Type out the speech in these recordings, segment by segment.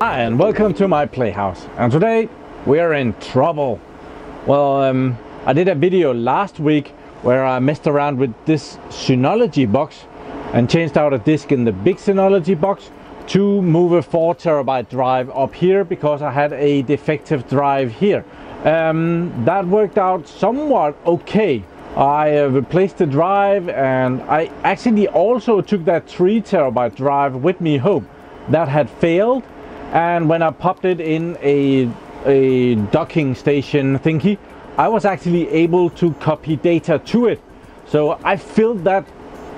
Hi and welcome to my playhouse, and today we are in trouble. Well, I did a video last week where I messed around with this Synology box and changed out a disk in the big Synology box to move a 4 terabyte drive up here because I had a defective drive here. That worked out somewhat okay. I replaced the drive, and I actually also took that 3 terabyte drive with me home. That had failed, and when I popped it in a docking station thingy, I was actually able to copy data to it. So I filled that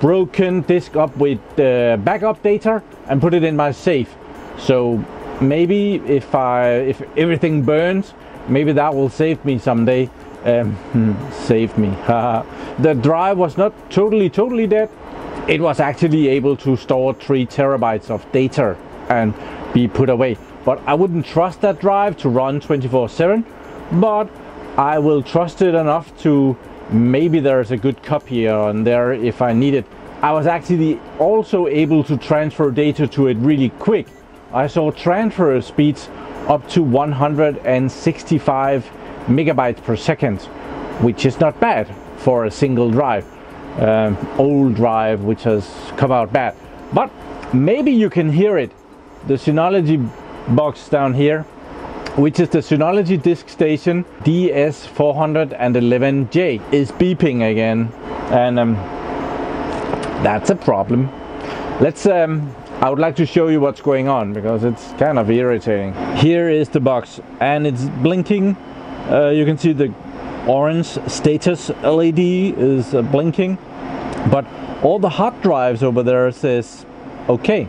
broken disk up with backup data and put it in my safe. So maybe if everything burns, maybe that will save me someday. Saved me. The drive was not totally dead. It was actually able to store 3 terabytes of data and be put away. But I wouldn't trust that drive to run 24/7, but I will trust it enough to maybe there's a good copy on there if I need it. I was actually also able to transfer data to it really quick. I saw transfer speeds up to 165 megabytes per second, which is not bad for a single drive, old drive which has come out bad. But maybe you can hear it, the Synology box down here, which is the Synology disk station DS411J, is beeping again, and that's a problem. Let's I would like to show you what's going on because it's kind of irritating. Here is the box, and it's blinking. You can see the orange status LED is blinking, but all the hard drives over there says okay.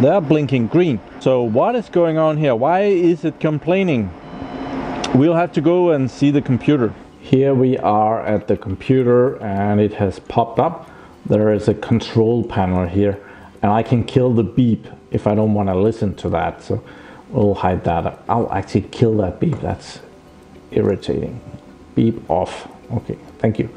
They're blinking green. So what is going on here? Why is it complaining? We'll have to go and see the computer. Here we are at the computer, and it has popped up. There is a control panel here, and I can kill the beep if I don't want to listen to that. So we'll hide that. I'll actually kill that beep. That's irritating. Beep off. Okay, thank you.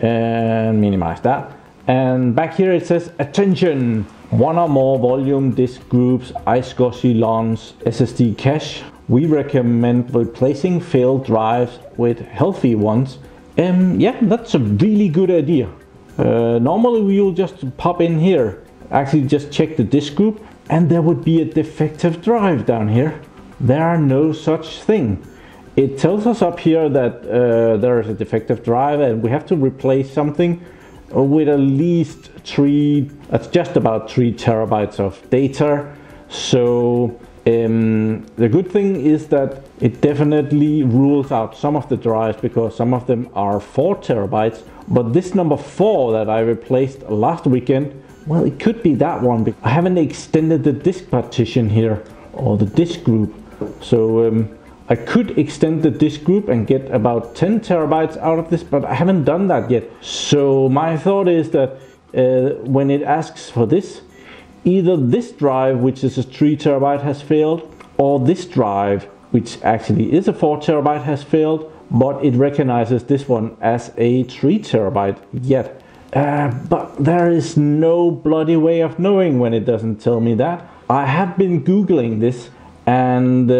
And minimize that. And back here it says attention, one or more volume disk groups, iSCSI LUNs, SSD cache. We recommend replacing failed drives with healthy ones. Yeah, that's a really good idea. Normally we'll just pop in here, actually just check the disk group, and there would be a defective drive down here. There are no such thing. It tells us up here that there is a defective drive, and we have to replace something with at least that's just about 3 terabytes of data. So the good thing is that it definitely rules out some of the drives, because some of them are 4 terabytes. But this number 4 that I replaced last weekend, well, it could be that one, because I haven't extended the disk partition here, or the disk group. So I could extend the disk group and get about 10 terabytes out of this, but I haven't done that yet. So my thought is that when it asks for this, either this drive, which is a 3 terabyte, has failed, or this drive, which actually is a 4 terabyte, has failed, but it recognizes this one as a 3 terabyte yet. But there is no bloody way of knowing when it doesn't tell me that. I have been Googling this, and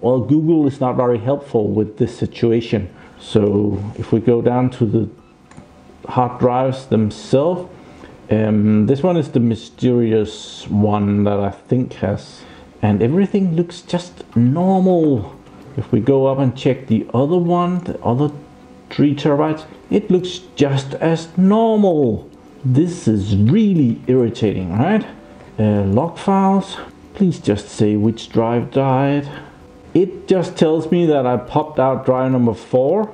well, Google is not very helpful with this situation. So if we go down to the hard drives themselves, this one is the mysterious one that I think has, and everything looks just normal. If we go up and check the other one, the other 3 terabytes, it looks just as normal. This is really irritating, right? Log files. Please just say which drive died. It just tells me that I popped out drive number 4,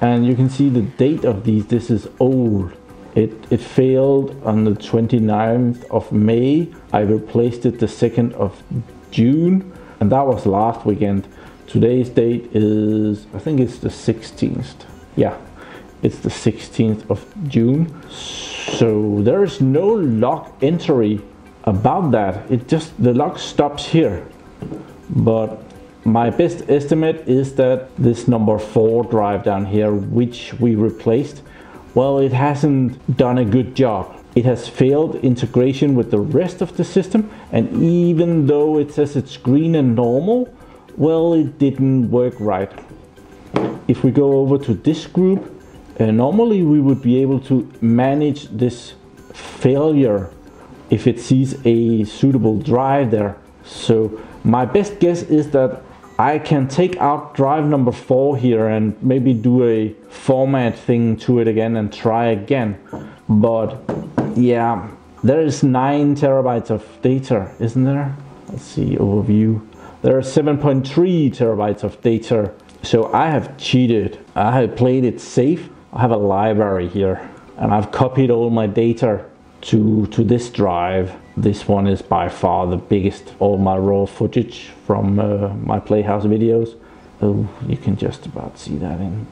and you can see the date of these. This is old. It failed on the 29th of May. I replaced it the 2nd of June, and that was last weekend. Today's date is, I think it's the 16th. Yeah, it's the 16th of June. So there is no log entry about that. It just, the log stops here. But my best estimate is that this number 4 drive down here, which we replaced, well, it hasn't done a good job. It has failed integration with the rest of the system, and even though it says it's green and normal, well, it didn't work right. If we go over to this group, normally we would be able to manage this failure if it sees a suitable drive there. So my best guess is that I can take out drive number 4 here and maybe do a format thing to it again and try again. But yeah, there is 9 terabytes of data, isn't there? Let's see, overview. There are 7.3 terabytes of data. So I have cheated. I have played it safe. I have a library here and I've copied all my data to this drive. This one is by far the biggest. All my raw footage from my Playhouse videos. Oh, you can just about see that in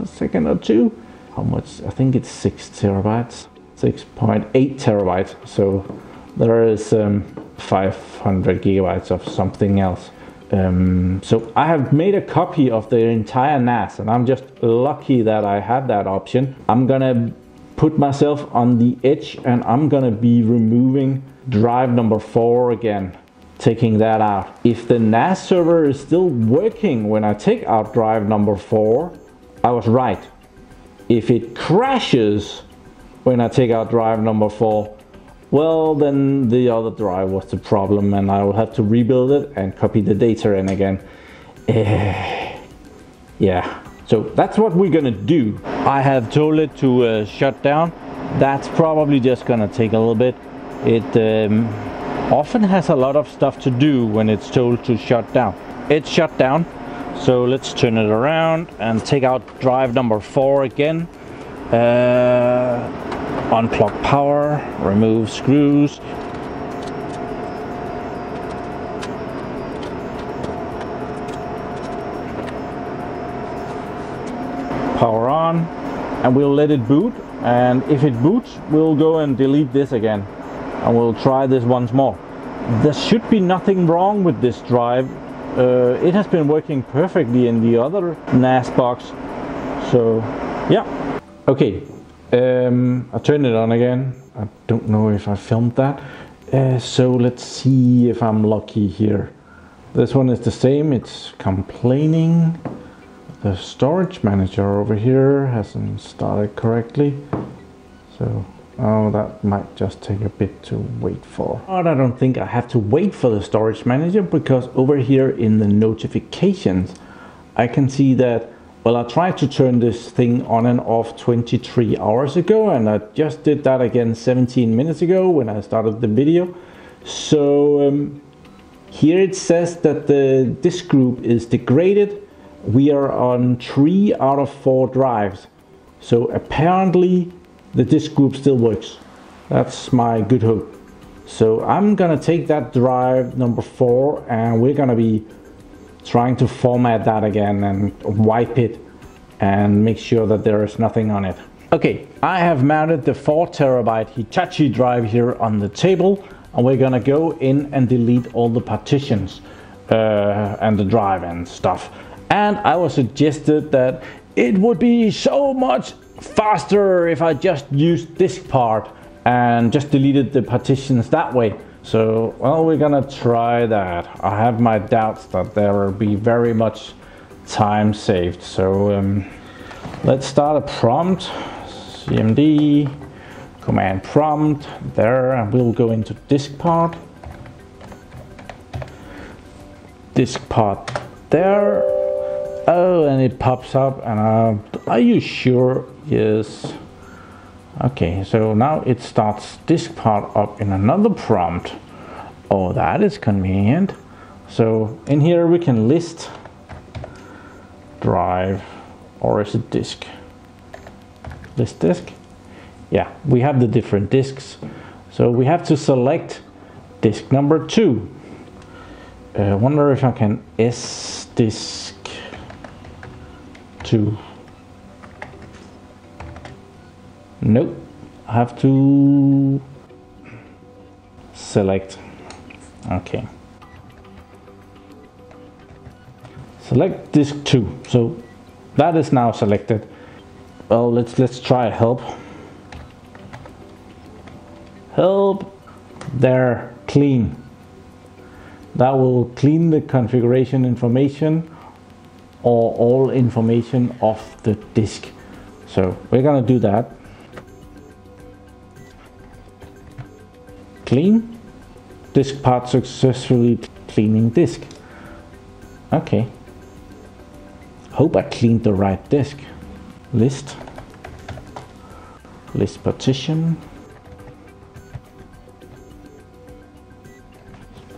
a second or two. How much? I think it's 6 terabytes, 6.8 terabytes. So there is 500 gigabytes of something else. So I have made a copy of the entire NAS, and I'm just lucky that I had that option. I'm gonna put myself on the edge and I'm gonna be removing drive number 4 again, taking that out. If the NAS server is still working when I take out drive number 4, I was right. If it crashes when I take out drive number 4, well, then the other drive was the problem and I will have to rebuild it and copy the data in again. Yeah. So that's what we're gonna do. I have told it to shut down. That's probably just gonna take a little bit. It often has a lot of stuff to do when it's told to shut down. It's shut down. So let's turn it around and take out drive number 4 again. Unplug power, remove screws. Power on, and we'll let it boot, and if it boots we'll go and delete this again and we'll try this once more. There should be nothing wrong with this drive. It has been working perfectly in the other NAS box, so yeah. Okay, I turned it on again. I don't know if I filmed that, so let's see if I'm lucky here. This one is the same, it's complaining. The storage manager over here hasn't started correctly, so oh, that might just take a bit to wait for. But I don't think I have to wait for the storage manager, because over here in the notifications I can see that, well, I tried to turn this thing on and off 23 hours ago and I just did that again 17 minutes ago when I started the video. So here it says that this group is degraded. We are on 3 out of 4 drives, so apparently the disk group still works. That's my good hope. So I'm gonna take that drive number 4 and we're gonna be trying to format that again and wipe it and make sure that there is nothing on it. Okay, I have mounted the 4 terabyte Hitachi drive here on the table, and we're gonna go in and delete all the partitions and the drive and stuff. And I was suggested that it would be so much faster if I just used diskpart and just deleted the partitions that way. So, well, we're gonna try that. I have my doubts that there will be very much time saved. So let's start a prompt, cmd command prompt there, and we'll go into diskpart. Diskpart there. Oh, and it pops up, and are you sure? Yes. Okay, so now it starts diskpart up in another prompt. Oh, that is convenient. So in here we can list drive, or is it disk? List disk? Yeah, we have the different disks. So we have to select disk number 2. I wonder if I can S disk 2. Nope, I have to select. Okay, select disk 2. So that is now selected. Well, let's try help. help, there, clean. That will clean the configuration information or all information off the disk. So we're gonna do that. Clean, disk part successfully cleaning disk. Okay. Hope I cleaned the right disk. List, list partition.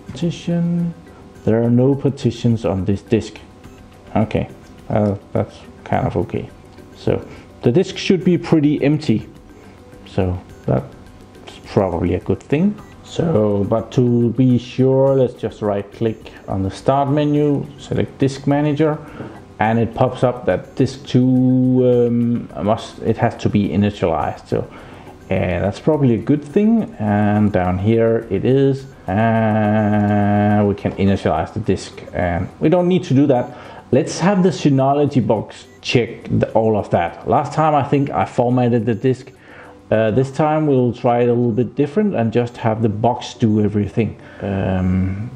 Partition. There are no partitions on this disk. Okay, that's kind of okay. So the disk should be pretty empty, so that's probably a good thing. So, but to be sure, let's just right click on the start menu, select disk manager, and it pops up that disk 2 it has to be initialized. So that's probably a good thing, and down here it is, and we can initialize the disk, and we don't need to do that. Let's have the Synology box check all of that. Last time I think I formatted the disk. This time we'll try it a little bit different and just have the box do everything.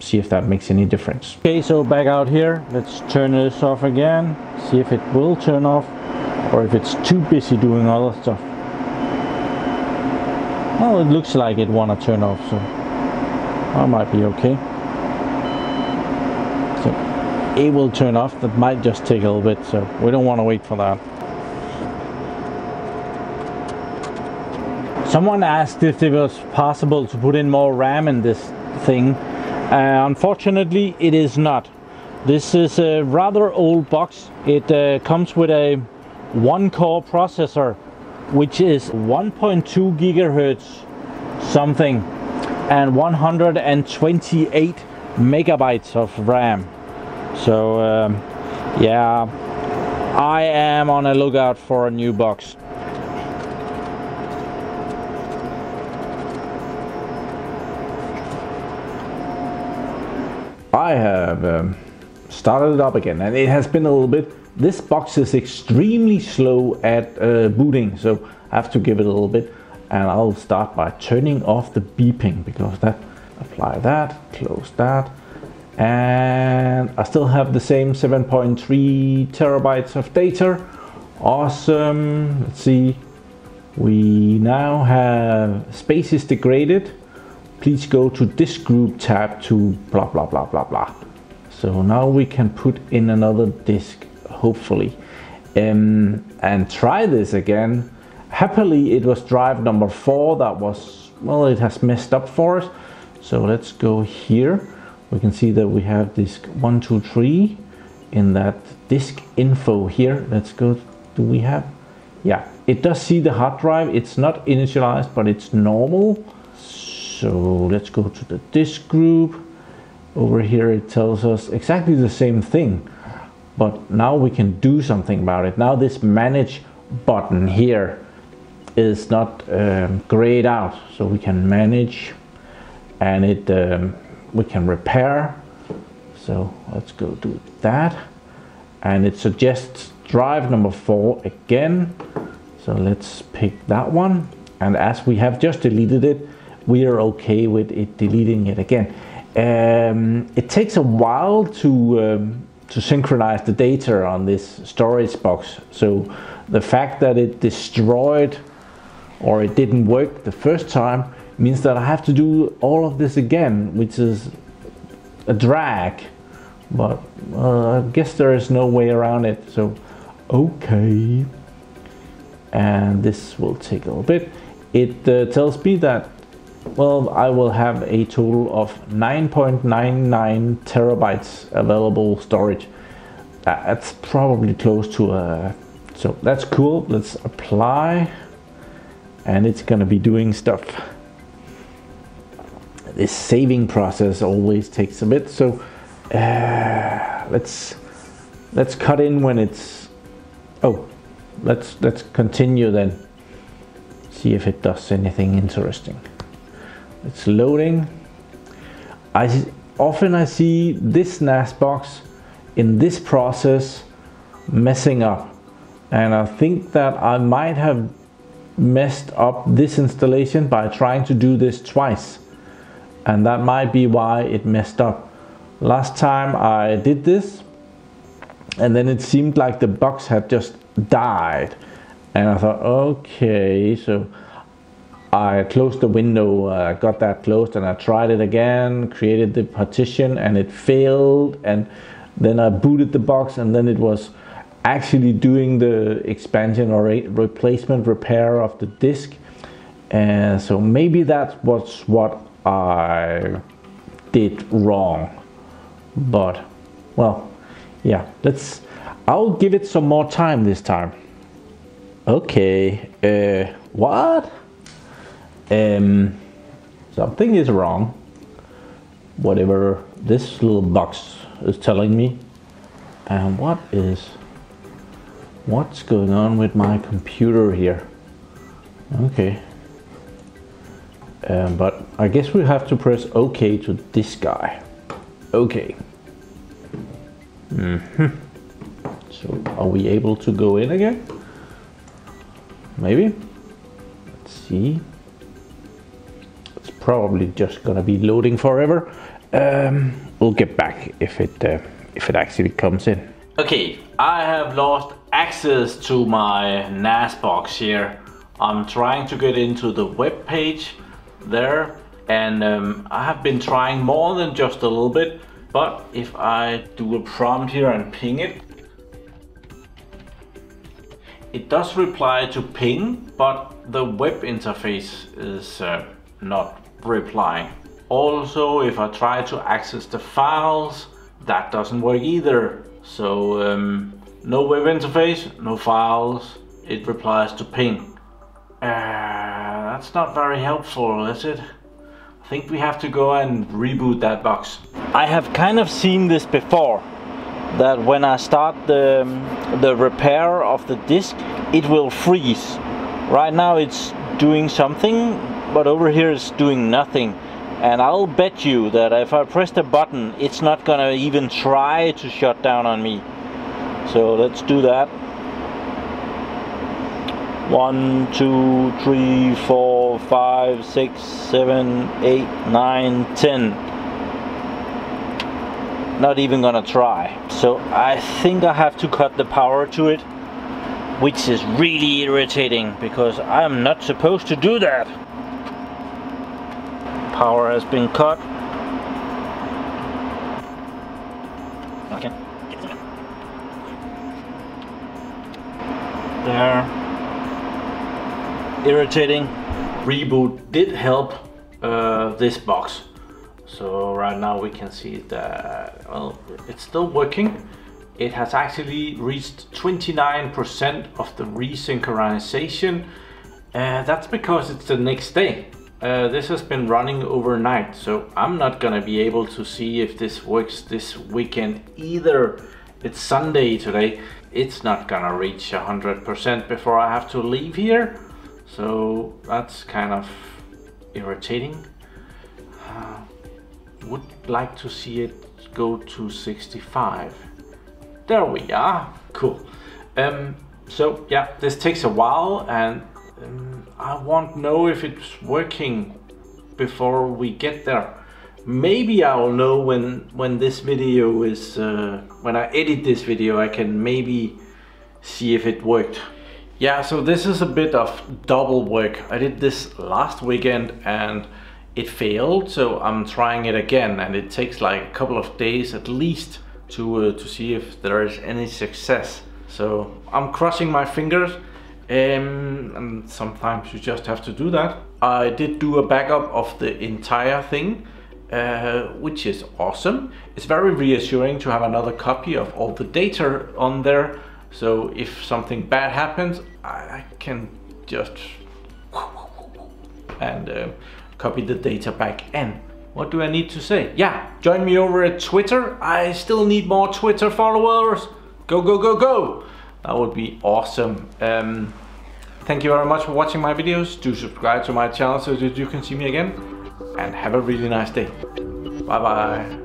See if that makes any difference. Okay, so back out here, let's turn this off again. See if it will turn off or if it's too busy doing other stuff. Well, it looks like it wanna turn off, so that might be okay. So it will turn off. That might just take a little bit, so we don't want to wait for that. Someone asked if it was possible to put in more RAM in this thing. Unfortunately, it is not. This is a rather old box. It comes with a one-core processor, which is 1.2 gigahertz something, and 128 megabytes of RAM. So yeah, I am on a lookout for a new box. I have started it up again, and it has been a little bit. This box is extremely slow at booting, so I have to give it a little bit, and I'll start by turning off the beeping, because that, apply that, close that. And I still have the same 7.3 terabytes of data. Awesome. Let's see. We now have space is degraded. Please go to disk group tab to blah, blah, blah, blah, blah. So now we can put in another disk, hopefully. And try this again. Happily, it was drive number 4 that was, well, it has messed up for us. So let's go here. We can see that we have disk 1, 2, 3 in that disk info here. Let's go, do we have? Yeah, it does see the hard drive. It's not initialized, but it's normal. So let's go to the disk group. Over here it tells us exactly the same thing, but now we can do something about it. Now this manage button here is not grayed out, so we can manage, and it we can repair. So let's go do that, and it suggests drive number 4 again, so let's pick that one. And as we have just deleted it, we are okay with it deleting it again. It takes a while to synchronize the data on this storage box, so the fact that it destroyed or it didn't work the first time means that I have to do all of this again, which is a drag, but I guess there is no way around it, so okay. And this will take a little bit. It tells me that, well, I will have a total of 9.99 terabytes available storage. That's probably close to a, so that's cool. Let's apply, and it's gonna be doing stuff. This saving process always takes a bit, so let's cut in when it's, oh, let's continue then, see if it does anything interesting. It's loading. I often see this NAS box in this process messing up, and I think that I might have messed up this installation by trying to do this twice, and that might be why it messed up. Last time I did this, and then it seemed like the box had just died, and I thought, okay, so I closed the window, got that closed, and I tried it again, created the partition, and it failed, and then I booted the box, and then it was actually doing the expansion or replacement repair of the disk. And so maybe that was what I did wrong, but well, yeah, I'll give it some more time this time. Okay, what? Something is wrong, whatever this little box is telling me. And what's going on with my computer here? Okay, but I guess we have to press OK to this guy. Okay. So are we able to go in again? Maybe. Let's see. Probably just gonna be loading forever. We'll get back if it actually comes in. Okay, I have lost access to my NAS box here. I'm trying to get into the web page there, and I have been trying more than just a little bit. But if I do a prompt here and ping it, it does reply to ping, but the web interface is not replying. Also, if I try to access the files, that doesn't work either. So no web interface, no files, it replies to ping. That's not very helpful, is it? I think we have to go and reboot that box. I have kind of seen this before, that when I start the repair of the disk, it will freeze. Right now it's doing something, but over here it's doing nothing, and I'll bet you that if I press the button, it's not gonna even try to shut down on me. So let's do that. 1, 2, 3, 4, 5, 6, 7, 8, 9, 10. Not even gonna try. So I think I have to cut the power to it, which is really irritating because I'm not supposed to do that. Power has been cut. Okay. There. Irritating. Reboot did help this box. So right now we can see that, well, it's still working. It has actually reached 29% of the resynchronization. That's because it's the next day. This has been running overnight, so I'm not gonna be able to see if this works this weekend either. It's Sunday today. It's not gonna reach 100% before I have to leave here, so that's kind of irritating. Would like to see it go to 65. There we are. Cool. So yeah, this takes a while, and I won't know if it's working before we get there. Maybe I'll know when this video is, when I edit this video, I can maybe see if it worked. Yeah, so this is a bit of double work. I did this last weekend and it failed, so I'm trying it again, and it takes like a couple of days at least to see if there is any success. So I'm crossing my fingers. And sometimes you just have to do that. I did do a backup of the entire thing, which is awesome. It's very reassuring to have another copy of all the data on there. So if something bad happens, I can just and copy the data back in. What do I need to say? Yeah, join me over at Twitter. I still need more Twitter followers. Go, go, go, go. That would be awesome. Thank you very much for watching my videos. Do subscribe to my channel so that you can see me again. And have a really nice day. Bye bye.